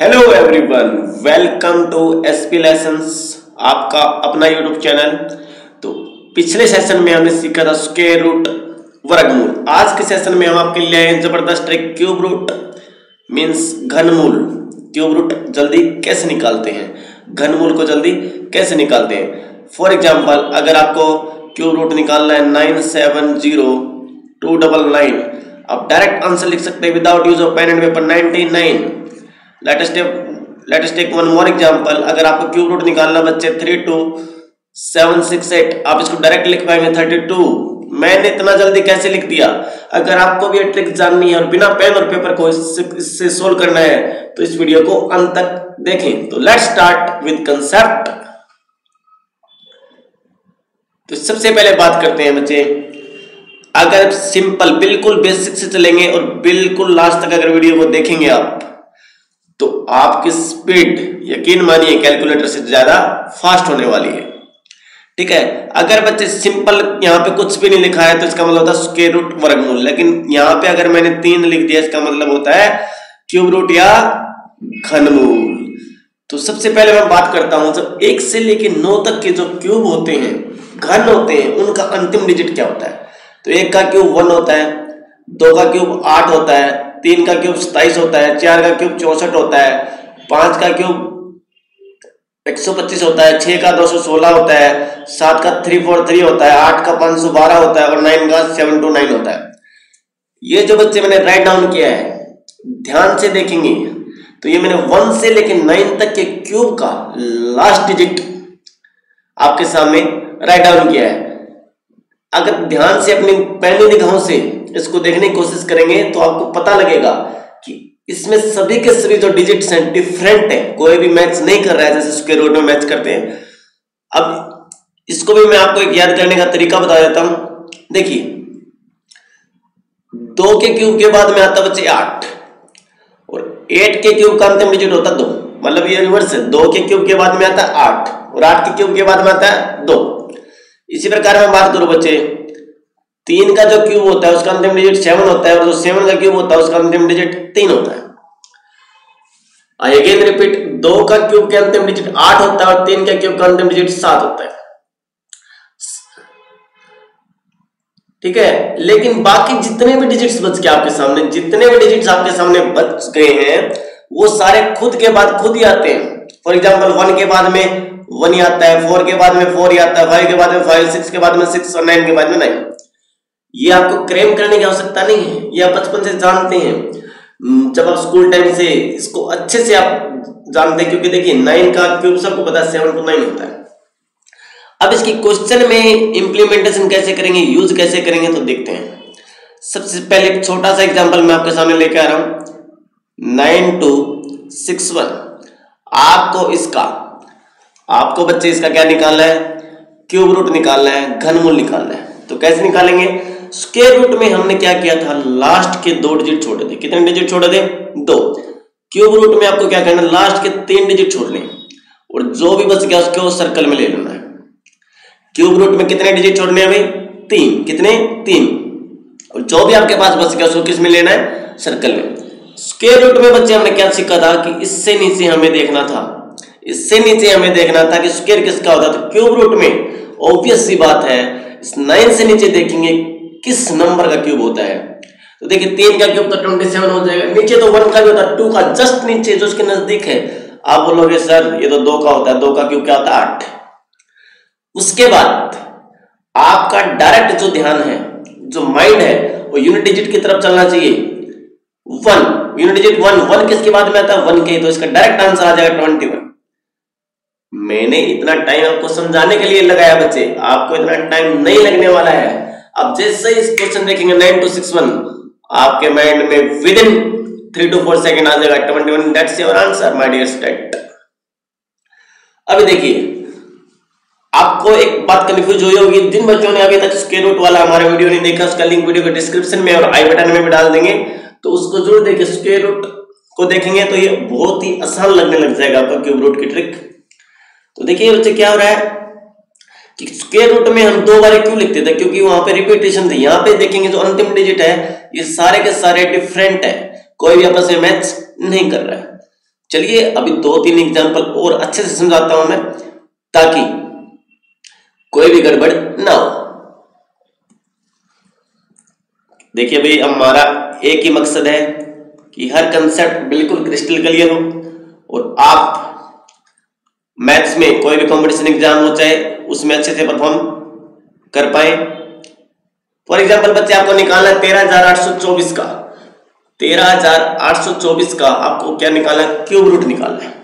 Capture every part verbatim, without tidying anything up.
Hello everyone, welcome to SP lessons, आपका अपना YouTube channel. तो पिछले सेशन में हमने सीखा था स्क्वायर रूट, वर्गमूल। आज के सेशन में हम आपके लिए जबरदस्त ट्रिक क्यूब रूट मींस घनमूल, क्यूब रूट जल्दी कैसे निकालते हैं, घनमूल को जल्दी कैसे निकालते हैं। फॉर एग्जांपल, अगर आपको क्यूब रूट निकालना है nine seven zero two double nine, आप डायरेक्ट आंसर लिख सकते हैं without use of pen and paper ninety nine. Latest latest take one more example. अगर आपको क्यूब रूट निकालना बच्चे three two seven six eight, आप इसको डायरेक्ट लिख पाएंगे थर्टी टू। मैंने इतना जल्दी कैसे लिख दिया। अगर आपको भी ये ट्रिक जाननी है और बिना पेन और पेपर को इससे सोल्व करना है तो इस वीडियो को अंत तक देखें। तो लेट्स स्टार्ट विद कंसेप्ट। तो सबसे पहले बात करते हैं बच्चे, अगर सिंपल बिल्कुल बेसिक से चलेंगे और बिल्कुल लास्ट तक अगर वीडियो को देखेंगे आप तो आपकी स्पीड यकीन मानिए कैलकुलेटर से ज्यादा फास्ट होने वाली है। ठीक है, अगर बच्चे सिंपल यहाँ पे कुछ भी नहीं लिखा है तो इसका मतलब होता है स्क्वायर रूट वर्गमूल, लेकिन यहाँ पे अगर मैंने तीन लिख दिया इसका मतलब होता है क्यूब रूट या घनमूल। तो सबसे पहले मैं बात करता हूं, जब एक से लेकर नौ तक के जो क्यूब होते हैं, घन होते हैं, उनका अंतिम डिजिट क्या होता है। तो एक का क्यूब वन होता है, दो का क्यूब आठ होता है, तीन का क्यूब सताइस होता है, चार का क्यूब चौसठ होता है, पांच का क्यूब एक सौ पच्चीस होता है, छह का दो सौ सोलह होता है, सात का थ्री फोर थ्री होता है, आठ का पांच सौ बारह होता है और नाइन का सेवन टू नाइन होता है। ये जो बच्चे मैंने राइट डाउन किया है ध्यान से देखेंगे तो ये मैंने वन से लेकर नाइन तक के क्यूब का लास्ट डिजिट आपके सामने राइट डाउन किया है। अगर ध्यान से अपनी पैनी निगाहों से इसको देखने की कोशिश करेंगे तो आपको पता लगेगा कि इसमें सभी के सभी जो डिजिट्स हैं डिफरेंट हैं, कोई भी मैच नहीं कर रहा है जैसे स्क्वायर रूट में मैच करते हैं। अब इसको भी मैं आपको एक याद करने का तरीका बता देता हूं। देखिए, दो के क्यूब के बाद में आता बच्चे आठ और एट के क्यूब का अंतिम डिजिट होता दो, मतलब ये रिवर्स है। दो के क्यूब के बाद में आता आठ और आठ के क्यूब के बाद में आता है दो। इसी प्रकार मैं बात करूं बच्चे, तीन का जो क्यूब होता है उसका अंतिम डिजिट सेवन होता है और जो सेवन का क्यूब होता है उसका अंतिम डिजिट तीन होता है। आई अगेन रिपीट, दो का क्यूब के अंतिम डिजिट आठ होता है और तीन का क्यूब का अंतिम डिजिट सात होता है। ठीक है, लेकिन बाकी जितने भी डिजिट्स बच के आपके सामने, जितने भी डिजिट्स आपके सामने बच गए हैं वो सारे खुद के बाद खुद ही आते हैं। फॉर एग्जाम्पल, वन के बाद में वन ही आता है, फोर के बाद में फोर ही आता है, फाइव के बाद में फाइव, सिक्स के बाद में सिक्स और नाइन के बाद में नाइन। ये आपको क्रेम करने की आवश्यकता नहीं है, ये आप बचपन से जानते हैं। जब आप स्कूल टाइम से इसको अच्छे से आप जानते हैं, क्योंकि देखिए नाइन का क्यूब सबको पता है सेवन टू नाइन होता है। अब इसकी क्वेश्चन में इंप्लीमेंटेशन कैसे करेंगे, यूज कैसे करेंगे तो देखते हैं। सबसे पहले एक छोटा सा एग्जाम्पल मैं आपके सामने लेकर आ रहा हूं, नाइन टू सिक्स वन। आपको इसका आपको बच्चे इसका क्या निकालना है, क्यूब रूट निकालना है, घनमूल निकालना है। तो कैसे निकालेंगे, स्क्वायर रूट में हमने क्या किया था, लास्ट के दो डिजिट छोड़े थे। कितने डिजिट छोड़े थे, दो। क्यूब रूट में आपको क्या करना है, लास्ट के तीन डिजिट छोड़ने और जो भी बच गया उसको सर्कल में ले लेना है। क्यूब रूट में कितने डिजिट छोड़ने हैं भाई, तीन। कितने, तीन। और जो भी आपके पास बच गया उसको किस में लेना है, सर्कल में। स्क्वायर रूट में बच्चे हमने क्या सीखा था कि इससे नीचे हमें देखना था, इससे नीचे हमें देखना था कि स्क्वायर किसका होता है। तो क्यूब रूट में ऑब्वियस सी बात है, इस नाइन से नीचे देखेंगे किस नंबर का क्यूब होता है। तो देखिए तीन का क्यूब तो ट्वेंटी सेवन हो जाएगा, नीचे तो वन का भी होता है, टू का जस्ट नीचे जो उसके नजदीक है। आप बोलोगे सर ये तो दो का होता है, दो का क्यूब क्या होता है, आठ। उसके बाद आपका डायरेक्ट जो ध्यान है, जो माइंड है, वो यूनिट डिजिट की तरफ चलना चाहिए, one. Unit digit one, one किसके बाद में आता है, वन के। तो इसका डायरेक्ट आंसर आ जाएगा ट्वेंटी वन। मैंने इतना टाइम आपको समझाने के लिए लगाया बच्चे, आपको इतना टाइम नहीं लगने वाला है। अब जैसे इस क्वेश्चन देखेंगे नाइन टू सिक्स वन, आपके माइंड में within three two four second आ जाएगा twenty one. That's your answer my dear student. अभी देखिए, आपको एक बात कंफ्यूज हुई होगी, जिन बच्चों ने अभी तक स्क्वायर रूट वाला हमारा वीडियो नहीं देखा उसका लिंक वीडियो के डिस्क्रिप्शन में और आई बटन में भी डाल देंगे, तो उसको जरूर देखिए। स्क्वायर रूट को देखेंगे तो ये बहुत ही आसान लगने लग जाएगा आपको क्यूब रूट की ट्रिक। तो देखिए बच्चे क्या हो रहा है कि स्क्वायर रूट में हम दो बार क्यों लिखते थे, क्योंकि वहां पे रिपीटेशन थी। यहाँ पे देखेंगे जो अंतिम डिजिट है ये सारे के सारे डिफरेंट है, कोई भी आपस में मैच नहीं कर रहा है। चलिए अभी दो तीन एग्जाम्पल और अच्छे से समझाता हूं मैं, ताकि कोई भी गड़बड़ ना हो। देखिए भाई, हमारा एक ही मकसद है कि हर कंसेप्ट बिल्कुल क्रिस्टल क्लियर हो और आप मैथ्स में कोई भी कॉम्पिटिशन एग्जाम हो चाहे उसमें अच्छे से परफॉर्म कर पाए। फॉर एग्जाम्पल बच्चे, आपको निकालना है तेरह हजार आठ सौ चौबीस का तेरह हजार आठ सौ चौबीस का आपको क्या निकालना है? क्यूब रूट निकालना है।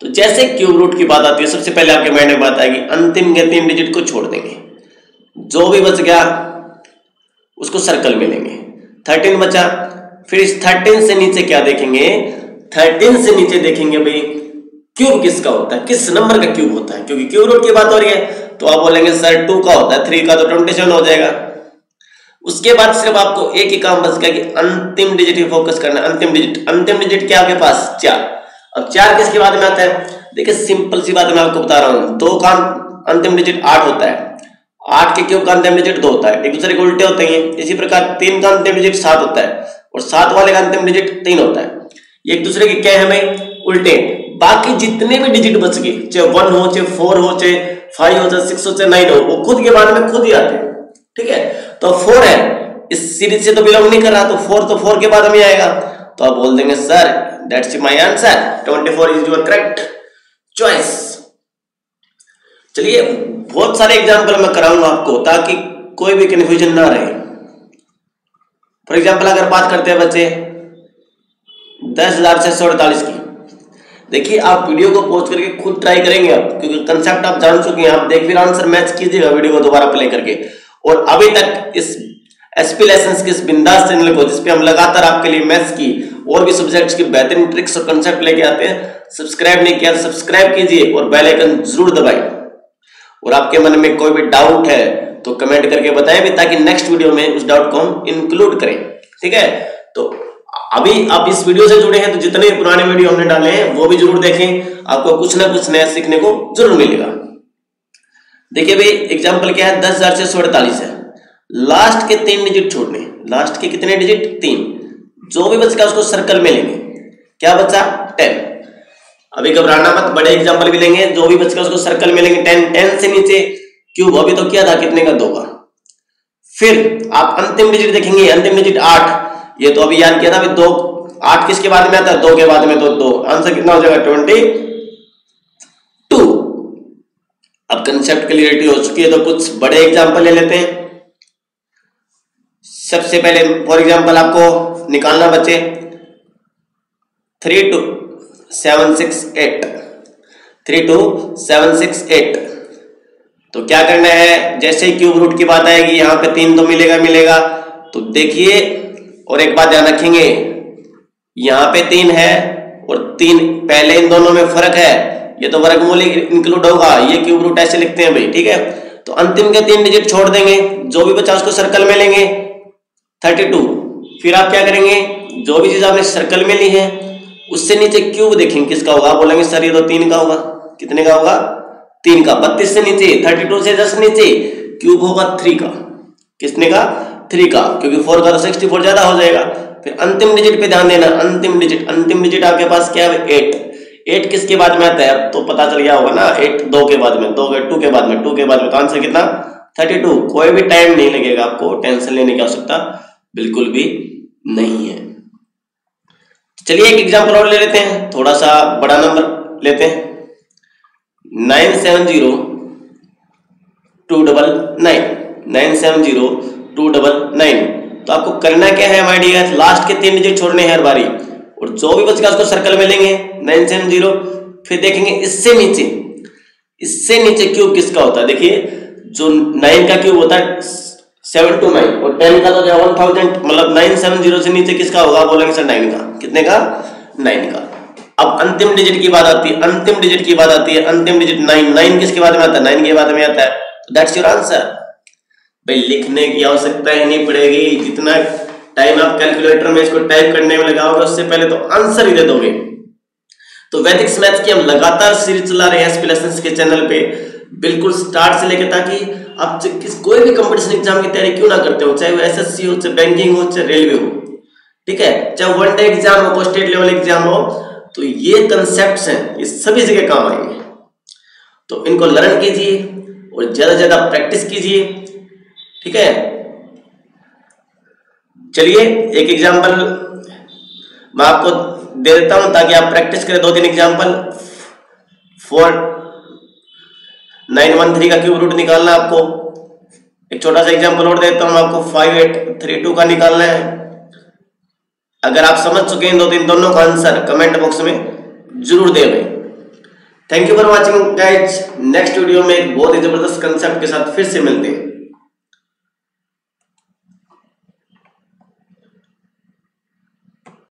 तो जैसे क्यूब रूट की बात आती है, सबसे पहले आपके माइंड में बात आएगी अंतिम के तीन डिजिट को छोड़ देंगे, जो भी बच गया उसको सर्कल में लेंगे। थर्टीन बचा, फिर इस थर्टीन से नीचे क्या देखेंगे? थर्टीन से नीचे देखेंगे भाई क्यूब किसका होता है, किस नंबर का क्यूब होता है, क्योंकि क्यूब रूट की बात हो रही है तो आप बोलेंगे सर टू का होता है, थ्री का तो ट्वेंटी सेवन हो जाएगा। उसके बाद सिर्फ आपको एक ही काम बच गया कि अंतिम डिजिट पे फोकस करना है। अंतिम डिजिट अंतिम डिजिट क्या आपके पास? चार। अब चार किसके बाद में आता है? देखिए सिंपल सी बात मैं आपको बता रहा हूं, दो का अंतिम डिजिट आठ होता है, आठ के क्यूब का अंतिम डिजिट दो होता है, एक दूसरे के उल्टे होते हैं। इसी प्रकार तीन का अंतिम डिजिट सात होता है और सात वाले का अंतिम डिजिट तीन होता है, एक दूसरे के क्या है भाई? उल्टे। बाकी जितने भी डिजिट बच गए, चाहे वन हो, चाहे फोर हो, चाहे फाइव हो, चाहे सिक्स हो, चाहे नाइन हो, वो खुद के बाद में खुद ही आते हैं। ठीक है, तो फोर है, इस सीरीज से तो बिलोंग नहीं कर रहा, तो फोर तो फोर के बाद में आएगा, तो आप बोल देंगे सर दैट्स माय आंसर, चौबीस इज योर करेक्ट चॉइस। चलिए बहुत सारे एग्जांपल मैं कराऊंगा आपको ताकि कोई भी कंफ्यूजन ना रहे। फॉर एग्जांपल अगर बात करते हैं बच्चे दस हजार छह सौ अड़तालीस की, देखिए आप वीडियो को पॉज करके खुद ट्राई करेंगे आप, क्योंकि कंसेप्ट आप जान चुके हैं, आप देख फिर आंसर मैच कीजिएगा वीडियो को दोबारा प्ले करके। और अभी तक इस एसपी लेसन्स के इस बिंदास चैनल को, जिसपे हम लगातार आपके लिए मैथ्स की और भी सब्जेक्ट्स की बेहतरीन ट्रिक्स और कंसेप्ट लेके आते हैं, सब्सक्राइब नहीं किया सब्सक्राइब कीजिए और बेल आइकन जरूर दबाएं। और आपके मन में कोई भी डाउट है तो कमेंट करके बताएं भी, ताकि नेक्स्ट वीडियो में उस डाउट को हम इंक्लूड करें। ठीक है, तो अभी आप इस वीडियो से जुड़े हैं तो जितने पुराने वीडियो हमने डाले हैं वो भी जरूर देखें, आपको कुछ ना कुछ नया सीखने को जरूर मिलेगा। देखिए भाई, एग्जाम्पल क्या है? दस हजार छह सौ अड़तालीस है, लास्ट के तीन डिजिट छोड़ने, लास्ट के कितने डिजिट? तीन। जो भी बचेगा उसको सर्कल में लेंगे, क्या बचा? टेन। अभी घबराना मत, बड़े एग्जाम्पल भी लेंगे, जो भी बचेगा उसको सर्कल में लेंगे। टेन टेन से नीचे क्यूब, अभी तो क्या था? कितने का? दो का। फिर आप अंतिम डिजिट देखेंगे, अंतिम डिजिट आठ, ये तो अभी याद किया था। अभी दो, आठ किसके बाद में आता है? दो के बाद में, तो दो। आंसर कितना हो जाएगा? ट्वेंटी। अब कंसेप्ट क्लियरिटी हो चुकी है तो कुछ बड़े एग्जाम्पल ले लेते हैं। सबसे पहले फॉर एग्जाम्पल आपको निकालना बच्चे three two seven six eight three two seven six eight तो क्या करना है? जैसे ही क्यूब रूट की बात आएगी यहां पे तीन तो मिलेगा मिलेगा तो देखिए, और एक बात ध्यान रखेंगे, यहां पे तीन है और तीन, पहले इन दोनों में फर्क है, ये तो वर्गमूल इंक्लूड होगा, ये क्यूब रूट ऐसे लिखते हैं भाई। ठीक है, तो अंतिम के तीन डिजिट छोड़ देंगे, जो भी बचा उसको सर्कल में लेंगे, थर्टी टू। फिर आप क्या करेंगे? जो भी चीज आपने सर्कल में ली है उससे नीचे क्यूब देखेंगे, किसका होगा? बोलेंगे सर ये तो तीन का होगा। कितने का होगा? तीन का। बत्तीस से नीचे, थर्टी टू से जस्ट नीचे क्यूब होगा थ्री का। किसने का? थ्री का, क्योंकि फोर का तो सिक्सटी फोर ज्यादा हो जाएगा। फिर अंतिम डिजिट पे ध्यान देना, अंतिम डिजिट अंतिम डिजिट आपके पास क्या है? एट। एट किसके बाद में आता है? अब तो पता चल गया होगा ना, एट दो के बाद में, दो के टू के बाद में, टू के बाद में, तो आंसर कितना? Thirty two. कोई भी टाइम नहीं लगेगा, आपको टेंशन लेने की आवश्यकता बिल्कुल भी नहीं है। चलिए एक एग्जाम्पल और ले लेते हैं, थोड़ा सा बड़ा नंबर लेते हैं, nine seven zero two double nine nine seven zero two double nine तो आपको करना क्या है माय डियर? लास्ट के तीन डिजिट छोड़ने हैं हर बारी, और जो भी बचेगा उसको सर्कल में लेंगे, नाइन सेवन जीरो। फिर देखेंगे इससे नीचे, इससे नीचे क्यूब किसका होता है? देखिए जो नाइन का क्यूब होता है सेवन टू नाइन, और टेन का तो वन थाउजेंड, मतलब नाइन सेवन जीरो से नीचे किसका होगा? बोलेंगे सर नाइन का। कितने का? नाइन का। अब अंतिम डिजिट की बात आती है, अंतिम डिजिट की बात आती है, अंतिम डिजिट नाइन नाइन किसके बाद में आता है? नाइन के बाद में आता है। दैट्स योर आंसर भाई, लिखने की आवश्यकता ही नहीं पड़ेगी। जितना टाइम आप कैलकुलेटर में इसको टाइप करने में लगाओगे उससे पहले तो आंसर ही दे दोगे। तो वैदिक मैथ्स की हम लगातार सीरीज चला रहे हैं एसपी लेसन्स के चैनल पे, बिल्कुल स्टार्ट से लेकर, ताकि आप किस कोई भी कंपटीशन एग्जाम की तैयारी क्यों ना करते हो, चाहे वो एसएससी हो, चाहे बैंकिंग हो, चाहे रेलवे हो, ठीक है, चाहे वन डे एग्जाम हो, स्टेट लेवल एग्जाम हो, तो ये कंसेप्ट्स हैं, ये सभी जगह काम आएंगे। तो इनको लर्न कीजिए और ज्यादा ज्यादा प्रैक्टिस कीजिए, ठीक है। चलिए एक एग्जांपल मैं आपको दे देता हूं ताकि आप प्रैक्टिस करें। दो तीन example. Four nine one three का क्यूब रूट निकालना है आपको। एक छोटा सा एग्जांपल और देता हूं आपको, फाइव एट थ्री टू का निकालना है। अगर आप समझ चुके हैं दो तीन दोनों का आंसर कमेंट बॉक्स में जरूर दें। Thank you for watching guys. Next video में एक बहुत ही जबरदस्त कंसेप्ट के साथ फिर से मिलते हैं।